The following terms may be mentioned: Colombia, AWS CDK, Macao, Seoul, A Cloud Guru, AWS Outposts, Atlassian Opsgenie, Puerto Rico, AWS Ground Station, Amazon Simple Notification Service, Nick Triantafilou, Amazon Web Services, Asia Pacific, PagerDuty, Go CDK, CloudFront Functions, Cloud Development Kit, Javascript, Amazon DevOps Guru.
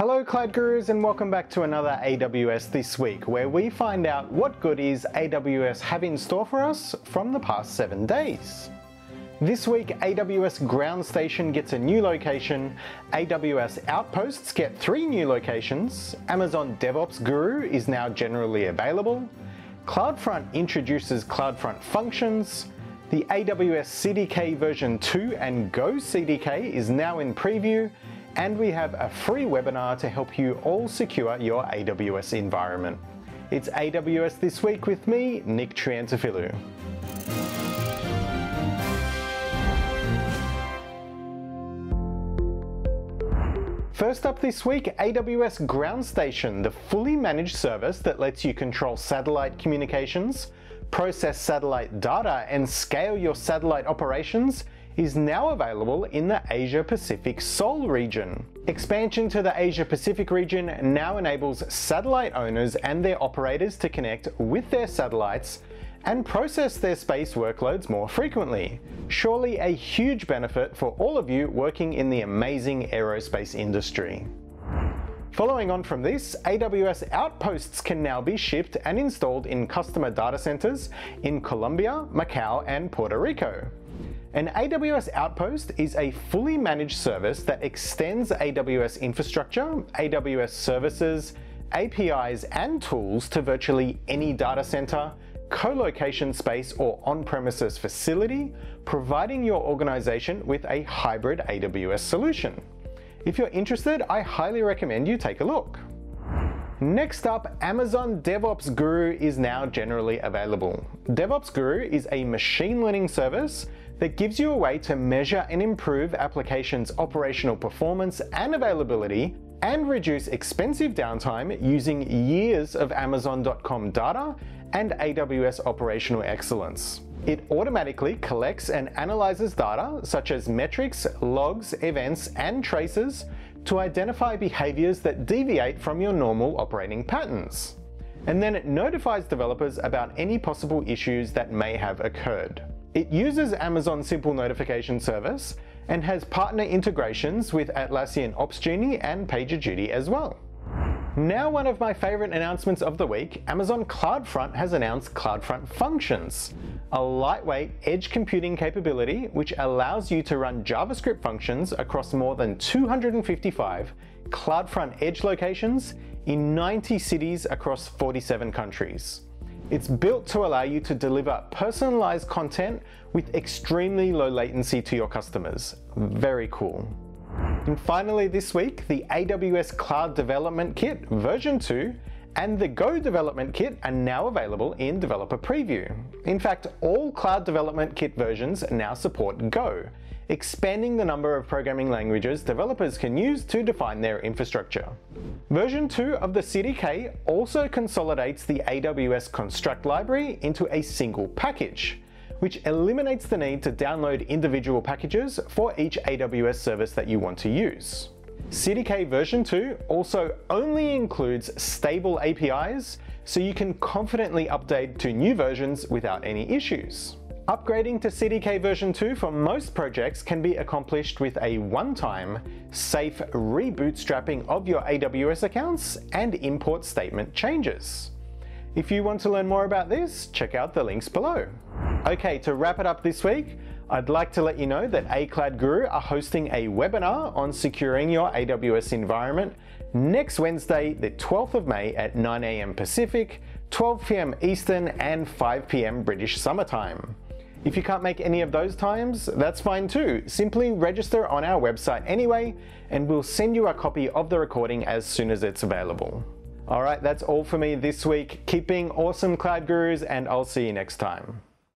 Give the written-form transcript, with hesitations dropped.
Hello Cloud Gurus, and welcome back to another AWS This Week, where we find out what goodies AWS have in store for us from the past 7 days. This week, AWS Ground Station gets a new location, AWS Outposts get 3 new locations, Amazon DevOps Guru is now generally available, CloudFront introduces CloudFront Functions, the AWS CDK version 2 and Go CDK is now in preview, and we have a free webinar to help you all secure your AWS environment. It's AWS This Week with me, Nick Triantafilou. First up this week, AWS Ground Station, the fully managed service that lets you control satellite communications, process satellite data, and scale your satellite operations, is now available in the Asia Pacific Seoul region. Expansion to the Asia Pacific region now enables satellite owners and their operators to connect with their satellites and process their space workloads more frequently. Surely a huge benefit for all of you working in the amazing aerospace industry. Following on from this, AWS Outposts can now be shipped and installed in customer data centers in Colombia, Macau, and Puerto Rico. An AWS Outpost is a fully managed service that extends AWS infrastructure, AWS services, APIs, and tools to virtually any data center, co-location space, or on-premises facility, providing your organization with a hybrid AWS solution. If you're interested, I highly recommend you take a look. Next up, Amazon DevOps Guru is now generally available. DevOps Guru is a machine learning service that gives you a way to measure and improve applications' operational performance and availability and reduce expensive downtime using years of Amazon.com data and AWS operational excellence. It automatically collects and analyzes data such as metrics, logs, events, and traces to identify behaviors that deviate from your normal operating patterns. And then it notifies developers about any possible issues that may have occurred. It uses Amazon Simple Notification Service and has partner integrations with Atlassian Opsgenie and PagerDuty as well. Now, one of my favorite announcements of the week, Amazon CloudFront has announced CloudFront Functions, a lightweight edge computing capability which allows you to run JavaScript functions across more than 255 CloudFront edge locations in 90 cities across 47 countries. It's built to allow you to deliver personalized content with extremely low latency to your customers. Very cool. And finally this week, the AWS Cloud Development Kit version 2 and the Go Development Kit are now available in Developer Preview. In fact, all Cloud Development Kit versions now support Go, expanding the number of programming languages developers can use to define their infrastructure. Version 2 of the CDK also consolidates the AWS Construct library into a single package, which eliminates the need to download individual packages for each AWS service that you want to use. CDK version 2 also only includes stable APIs, so you can confidently update to new versions without any issues. Upgrading to CDK version 2 for most projects can be accomplished with a one-time, safe rebootstrapping of your AWS accounts and import statement changes. If you want to learn more about this, check out the links below. Okay, to wrap it up this week, I'd like to let you know that A Cloud Guru are hosting a webinar on securing your AWS environment next Wednesday, the 12th of May at 9 AM Pacific, 12 PM Eastern, and 5 PM British Summer Time. If you can't make any of those times, that's fine too. Simply register on our website anyway, and we'll send you a copy of the recording as soon as it's available. All right, that's all for me this week. Keep being awesome, Cloud Gurus, and I'll see you next time.